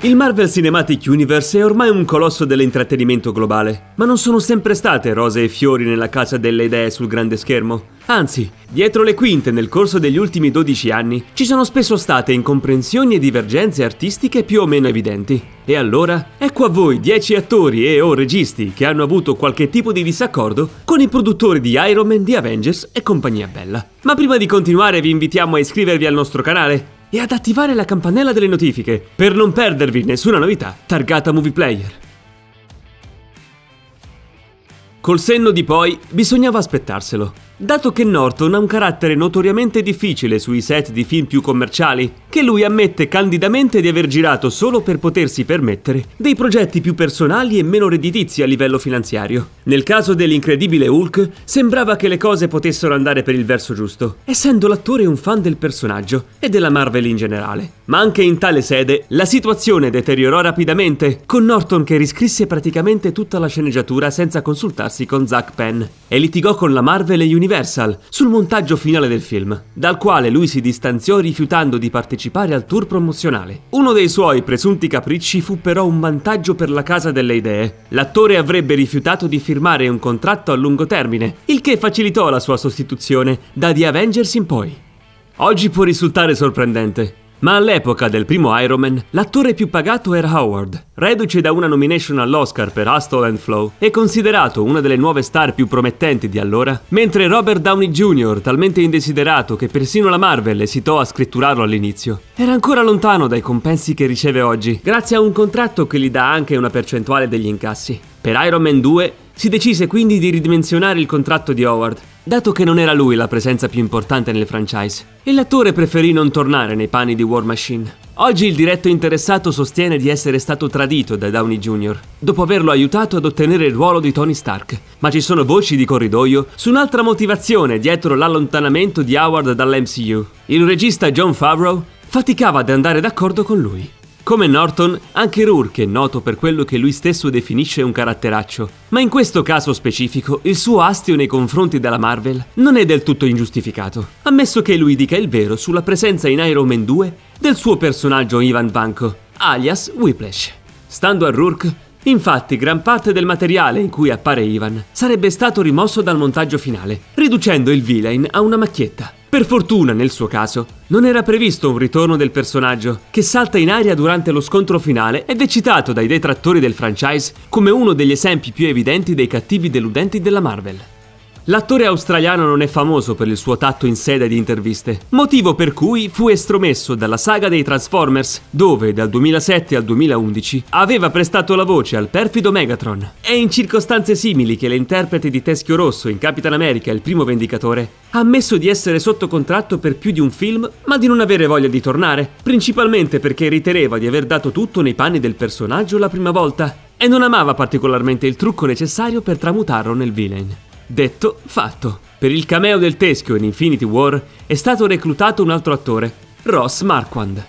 Il Marvel Cinematic Universe è ormai un colosso dell'intrattenimento globale, ma non sono sempre state rose e fiori nella casa delle idee sul grande schermo. Anzi, dietro le quinte nel corso degli ultimi 12 anni ci sono spesso state incomprensioni e divergenze artistiche più o meno evidenti. E allora, ecco a voi 10 attori e/o registi che hanno avuto qualche tipo di disaccordo con i produttori di Iron Man, di Avengers e compagnia bella. Ma prima di continuare vi invitiamo a iscrivervi al nostro canale e ad attivare la campanella delle notifiche per non perdervi nessuna novità targata Movie Player. Col senno di poi bisognava aspettarselo. Dato che Norton ha un carattere notoriamente difficile sui set di film più commerciali, che lui ammette candidamente di aver girato solo per potersi permettere dei progetti più personali e meno redditizi a livello finanziario. Nel caso dell'incredibile Hulk, sembrava che le cose potessero andare per il verso giusto, essendo l'attore un fan del personaggio e della Marvel in generale. Ma anche in tale sede, la situazione deteriorò rapidamente, con Norton che riscrisse praticamente tutta la sceneggiatura senza consultarsi con Zack Penn, e litigò con la Marvel e Universal sul montaggio finale del film, dal quale lui si distanziò rifiutando di partecipare al tour promozionale. Uno dei suoi presunti capricci fu però un vantaggio per la casa delle idee. L'attore avrebbe rifiutato di firmare un contratto a lungo termine, il che facilitò la sua sostituzione da The Avengers in poi. Oggi può risultare sorprendente, ma all'epoca del primo Iron Man, l'attore più pagato era Howard, reduce da una nomination all'Oscar per Hustle and Flow e considerato una delle nuove star più promettenti di allora, mentre Robert Downey Jr., talmente indesiderato che persino la Marvel esitò a scritturarlo all'inizio, era ancora lontano dai compensi che riceve oggi, grazie a un contratto che gli dà anche una percentuale degli incassi. Per Iron Man 2 si decise quindi di ridimensionare il contratto di Howard, dato che non era lui la presenza più importante nel franchise, e l'attore preferì non tornare nei panni di War Machine. Oggi il diretto interessato sostiene di essere stato tradito da Downey Jr., dopo averlo aiutato ad ottenere il ruolo di Tony Stark, ma ci sono voci di corridoio su un'altra motivazione dietro l'allontanamento di Howard dall'MCU. Il regista John Favreau faticava ad andare d'accordo con lui. Come Norton, anche Rourke è noto per quello che lui stesso definisce un caratteraccio, ma in questo caso specifico il suo astio nei confronti della Marvel non è del tutto ingiustificato, ammesso che lui dica il vero sulla presenza in Iron Man 2 del suo personaggio Ivan Vanko, alias Whiplash. Stando a Rourke, infatti, gran parte del materiale in cui appare Ivan sarebbe stato rimosso dal montaggio finale, riducendo il villain a una macchietta. Per fortuna, nel suo caso, non era previsto un ritorno del personaggio, che salta in aria durante lo scontro finale ed è citato dai detrattori del franchise come uno degli esempi più evidenti dei cattivi deludenti della Marvel. L'attore australiano non è famoso per il suo tatto in sede di interviste, motivo per cui fu estromesso dalla saga dei Transformers, dove dal 2007 al 2011 aveva prestato la voce al perfido Megatron. È in circostanze simili che l'interprete di Teschio Rosso in Capitan America, il primo Vendicatore, ha ammesso di essere sotto contratto per più di un film, ma di non avere voglia di tornare, principalmente perché riteneva di aver dato tutto nei panni del personaggio la prima volta e non amava particolarmente il trucco necessario per tramutarlo nel villain. Detto, fatto. Per il cameo del Teschio in Infinity War è stato reclutato un altro attore, Ross Marquand.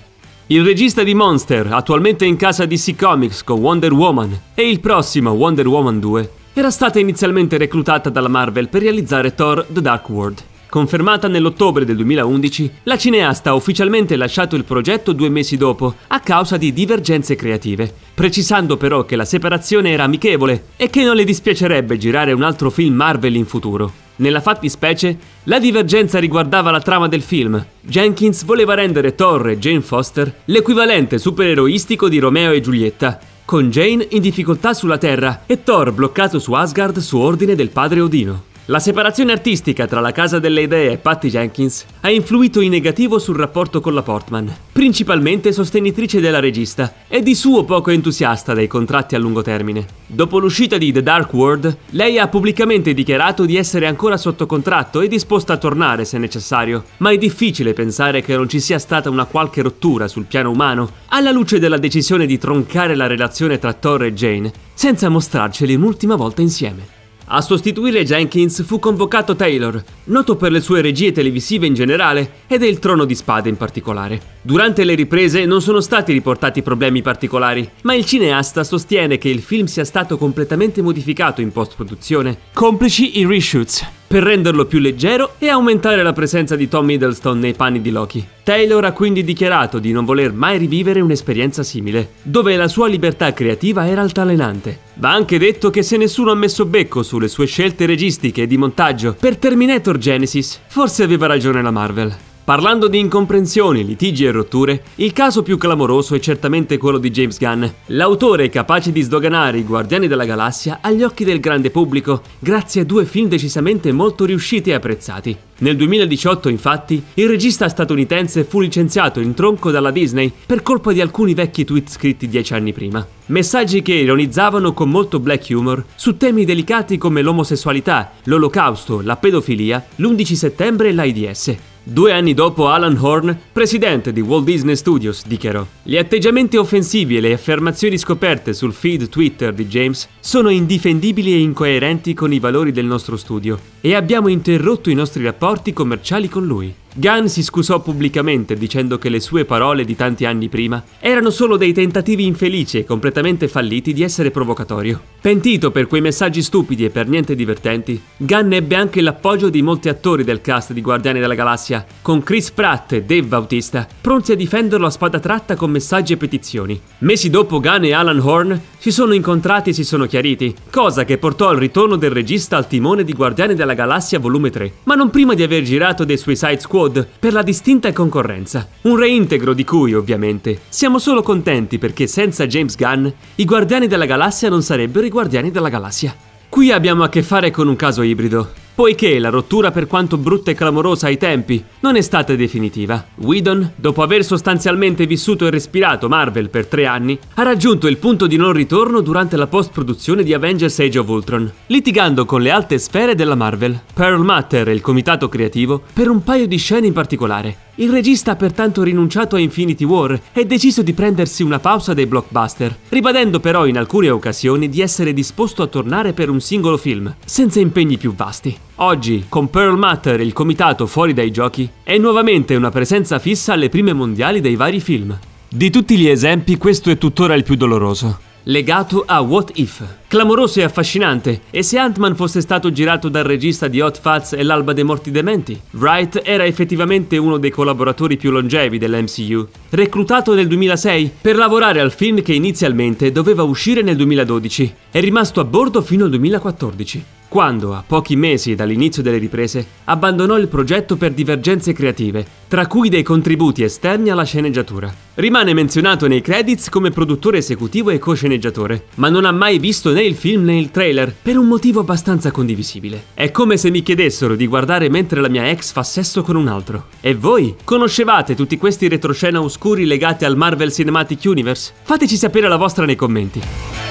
Il regista di Monster, attualmente in casa DC Comics con Wonder Woman, e il prossimo Wonder Woman 2, era stata inizialmente reclutata dalla Marvel per realizzare Thor: The Dark World. Confermata nell'ottobre del 2011, la cineasta ha ufficialmente lasciato il progetto 2 mesi dopo a causa di divergenze creative, precisando però che la separazione era amichevole e che non le dispiacerebbe girare un altro film Marvel in futuro. Nella fattispecie, la divergenza riguardava la trama del film. Jenkins voleva rendere Thor e Jane Foster l'equivalente supereroistico di Romeo e Giulietta, con Jane in difficoltà sulla Terra e Thor bloccato su Asgard su ordine del padre Odino. La separazione artistica tra la casa delle idee e Patty Jenkins ha influito in negativo sul rapporto con la Portman, principalmente sostenitrice della regista e di suo poco entusiasta dei contratti a lungo termine. Dopo l'uscita di The Dark World, lei ha pubblicamente dichiarato di essere ancora sotto contratto e disposta a tornare se necessario, ma è difficile pensare che non ci sia stata una qualche rottura sul piano umano alla luce della decisione di troncare la relazione tra Thor e Jane senza mostrarceli un'ultima volta insieme. A sostituire Jenkins fu convocato Taylor, noto per le sue regie televisive in generale e del Trono di Spade in particolare. Durante le riprese non sono stati riportati problemi particolari, ma il cineasta sostiene che il film sia stato completamente modificato in post-produzione, complici i reshoots. per renderlo più leggero e aumentare la presenza di Tom Hiddleston nei panni di Loki. Taylor ha quindi dichiarato di non voler mai rivivere un'esperienza simile, dove la sua libertà creativa era altalenante. Va anche detto che se nessuno ha messo becco sulle sue scelte registiche e di montaggio per Terminator Genesis, forse aveva ragione la Marvel. Parlando di incomprensioni, litigi e rotture, il caso più clamoroso è certamente quello di James Gunn, l'autore capace di sdoganare i Guardiani della Galassia agli occhi del grande pubblico grazie a due film decisamente molto riusciti e apprezzati. Nel 2018, infatti, il regista statunitense fu licenziato in tronco dalla Disney per colpa di alcuni vecchi tweet scritti 10 anni prima. Messaggi che ironizzavano con molto black humor su temi delicati come l'omosessualità, l'olocausto, la pedofilia, l'11 settembre e l'AIDS. 2 anni dopo Alan Horn, presidente di Walt Disney Studios, dichiarò: "Gli atteggiamenti offensivi e le affermazioni scoperte sul feed Twitter di James sono indifendibili e incoerenti con i valori del nostro studio e abbiamo interrotto i nostri rapporti commerciali con lui". Gunn si scusò pubblicamente dicendo che le sue parole di tanti anni prima erano solo dei tentativi infelici e completamente falliti di essere provocatorio. Pentito per quei messaggi stupidi e per niente divertenti, Gunn ebbe anche l'appoggio di molti attori del cast di Guardiani della Galassia, con Chris Pratt e Dave Bautista pronti a difenderlo a spada tratta con messaggi e petizioni. Mesi dopo Gunn e Alan Horn si sono incontrati e si sono chiariti, cosa che portò al ritorno del regista al timone di Guardiani della Galassia Volume 3, ma non prima di aver girato dei Suicide Squad per la distinta concorrenza. Un reintegro di cui, ovviamente, siamo solo contenti perché senza James Gunn i Guardiani della Galassia non sarebbero i Guardiani della Galassia. Qui abbiamo a che fare con un caso ibrido, poiché la rottura, per quanto brutta e clamorosa ai tempi, non è stata definitiva. Whedon, dopo aver sostanzialmente vissuto e respirato Marvel per 3 anni, ha raggiunto il punto di non ritorno durante la post-produzione di Avengers Age of Ultron, litigando con le alte sfere della Marvel, Pearl Mutter e il comitato creativo, per un paio di scene in particolare. Il regista ha pertanto rinunciato a Infinity War e deciso di prendersi una pausa dai blockbuster, ribadendo però in alcune occasioni di essere disposto a tornare per un singolo film, senza impegni più vasti. Oggi, con Pearl Mutter e il comitato fuori dai giochi, è nuovamente una presenza fissa alle prime mondiali dei vari film. Di tutti gli esempi, questo è tuttora il più doloroso, legato a What If. Clamoroso e affascinante, e se Ant-Man fosse stato girato dal regista di Hot Fuzz e l'Alba dei Morti Dementi? Wright era effettivamente uno dei collaboratori più longevi dell'MCU, reclutato nel 2006 per lavorare al film che inizialmente doveva uscire nel 2012, è rimasto a bordo fino al 2014, quando, a pochi mesi dall'inizio delle riprese, abbandonò il progetto per divergenze creative, tra cui dei contributi esterni alla sceneggiatura. Rimane menzionato nei credits come produttore esecutivo e co-sceneggiatore, ma non ha mai visto né il film né il trailer, per un motivo abbastanza condivisibile. È come se mi chiedessero di guardare mentre la mia ex fa sesso con un altro. E voi? Conoscevate tutti questi retroscena oscuri legati al Marvel Cinematic Universe? Fateci sapere la vostra nei commenti.